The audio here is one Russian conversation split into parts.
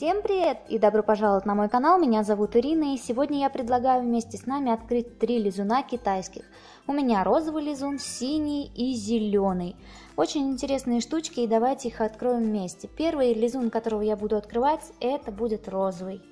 Всем привет и добро пожаловать на мой канал, меня зовут Ирина, и сегодня я предлагаю вместе с нами открыть 3 лизуна китайских. У меня розовый лизун, синий и зеленый. Очень интересные штучки, и давайте их откроем вместе. Первый лизун, которого я буду открывать, это будет розовый.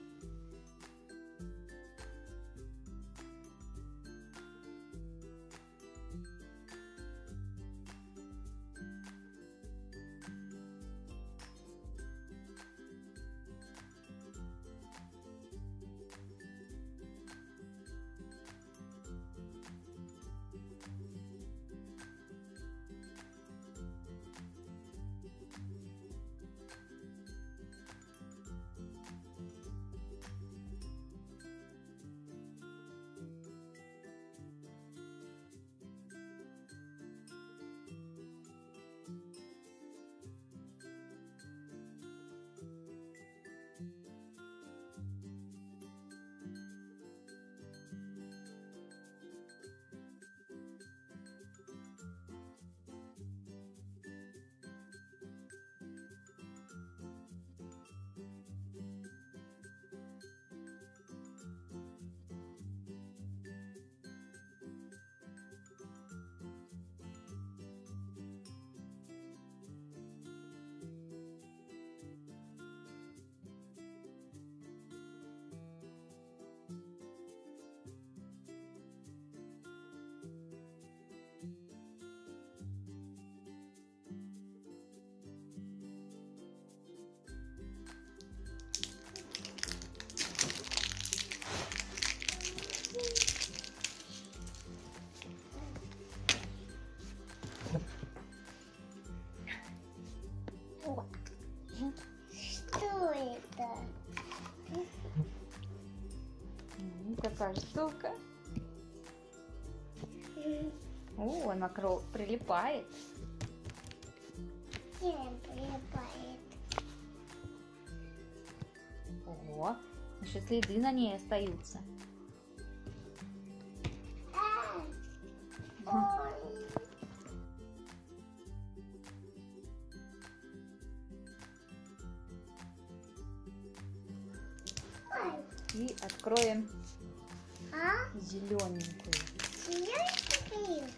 Такая штука. О, она прилипает. Прилипает. Ого, еще следы на ней остаются. И откроем зелененькую. Зелененькую.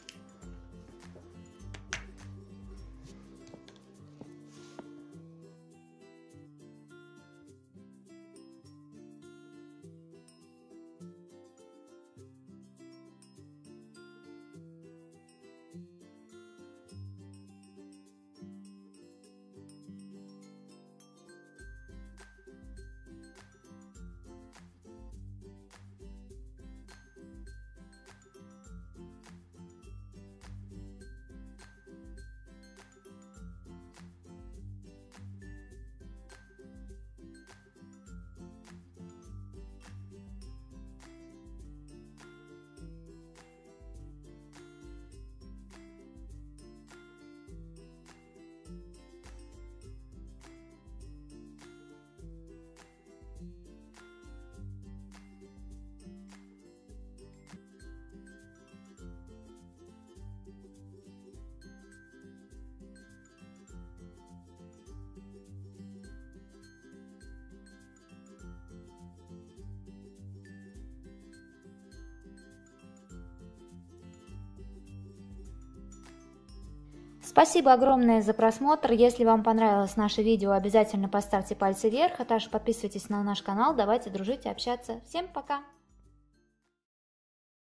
Спасибо огромное за просмотр. Если вам понравилось наше видео, обязательно поставьте пальцы вверх, а также подписывайтесь на наш канал. Давайте дружить и общаться. Всем пока!